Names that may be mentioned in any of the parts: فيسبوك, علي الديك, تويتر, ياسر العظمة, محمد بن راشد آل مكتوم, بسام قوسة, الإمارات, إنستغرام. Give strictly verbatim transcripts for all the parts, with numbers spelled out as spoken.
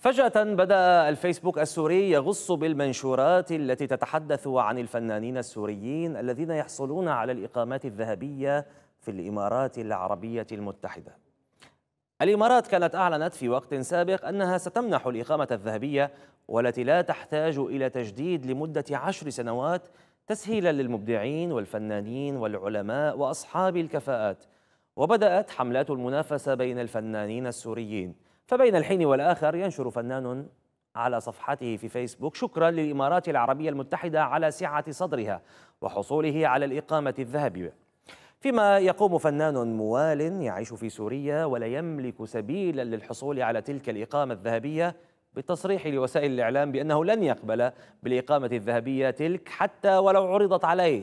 فجأة بدأ الفيسبوك السوري يغص بالمنشورات التي تتحدث عن الفنانين السوريين الذين يحصلون على الإقامات الذهبية في الإمارات العربية المتحدة. الإمارات كانت أعلنت في وقت سابق أنها ستمنح الإقامة الذهبية والتي لا تحتاج إلى تجديد لمدة عشر سنوات تسهيلا للمبدعين والفنانين والعلماء وأصحاب الكفاءات. وبدأت حملات المنافسة بين الفنانين السوريين، فبين الحين والآخر ينشر فنان على صفحته في فيسبوك شكرا للإمارات العربية المتحدة على سعة صدرها وحصوله على الإقامة الذهبية، فيما يقوم فنان موال يعيش في سوريا ولا يملك سبيلا للحصول على تلك الإقامة الذهبية بالتصريح لوسائل الإعلام بأنه لن يقبل بالإقامة الذهبية تلك حتى ولو عرضت عليه.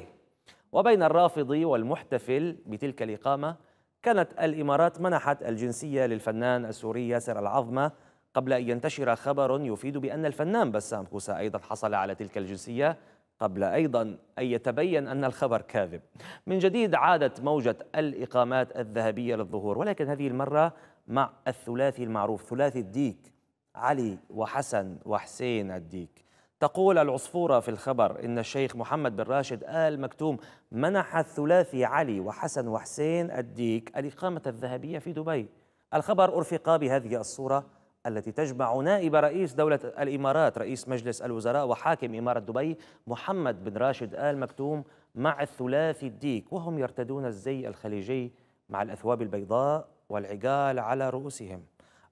وبين الرافض والمحتفل بتلك الإقامة كانت الإمارات منحت الجنسية للفنان السوري ياسر العظمة قبل أن ينتشر خبر يفيد بأن الفنان بسام قوسة أيضا حصل على تلك الجنسية، قبل أيضا أن يتبين أن الخبر كاذب. من جديد عادت موجة الإقامات الذهبية للظهور، ولكن هذه المرة مع الثلاثي المعروف، ثلاثي الديك، علي وحسن وحسين الديك. تقول العصفورة في الخبر إن الشيخ محمد بن راشد آل مكتوم منح الثلاثي علي وحسن وحسين الديك الإقامة الذهبية في دبي. الخبر أرفق بهذه الصورة التي تجمع نائب رئيس دولة الإمارات رئيس مجلس الوزراء وحاكم إمارة دبي محمد بن راشد آل مكتوم مع الثلاثي الديك، وهم يرتدون الزي الخليجي مع الأثواب البيضاء والعقال على رؤوسهم.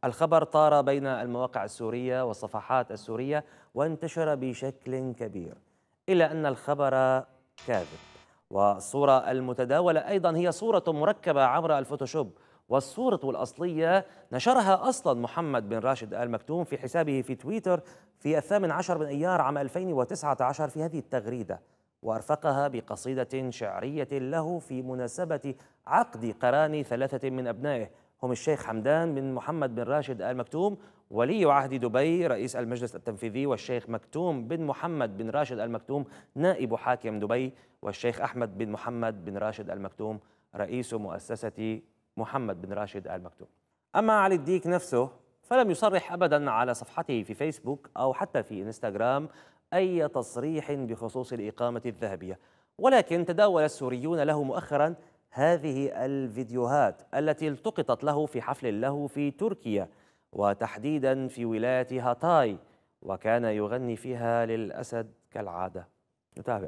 الخبر طار بين المواقع السورية والصفحات السورية وانتشر بشكل كبير، إلى أن الخبر كاذب. والصورة المتداولة أيضا هي صورة مركبة عبر الفوتوشوب، والصورة الأصلية نشرها أصلا محمد بن راشد آل مكتوم في حسابه في تويتر في الثامن عشر من أيار عام ألفين وتسعة عشر في هذه التغريدة، وأرفقها بقصيدة شعرية له في مناسبة عقد قران ثلاثة من أبنائه، هم الشيخ حمدان بن محمد بن راشد آل مكتوم ولي عهد دبي رئيس المجلس التنفيذي، والشيخ مكتوم بن محمد بن راشد آل مكتوم نائب حاكم دبي، والشيخ أحمد بن محمد بن راشد آل مكتوم رئيس مؤسسة محمد بن راشد آل مكتوم. أما علي الديك نفسه فلم يصرح أبدا على صفحته في فيسبوك أو حتى في إنستغرام أي تصريح بخصوص الإقامة الذهبية، ولكن تداول السوريون له مؤخرا هذه الفيديوهات التي التقطت له في حفل له في تركيا وتحديدا في ولاية هاتاي، وكان يغني فيها للأسد كالعادة. نتابع.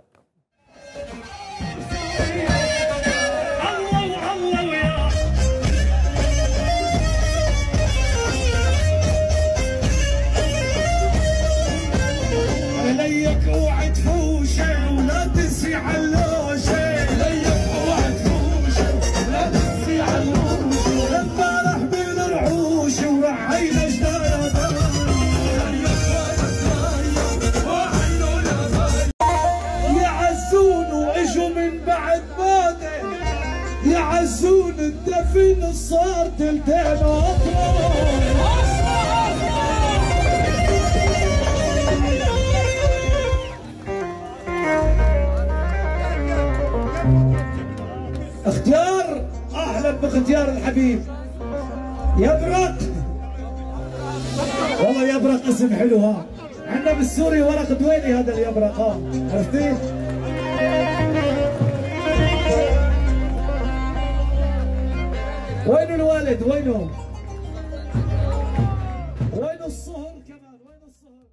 عليك اوعى تفوشي ولا تنسي علوشي، يعزون الدفن الصار تلتين اختيار احلى باختيار الحبيب. يبرق والله، يبرق اسم حلو، ها عندنا بالسوري ورق دويني هذا اليبرق، ها عرفتيه؟ وين الوالد؟ وينه؟ وين الصهر كمان؟ وين الصهر؟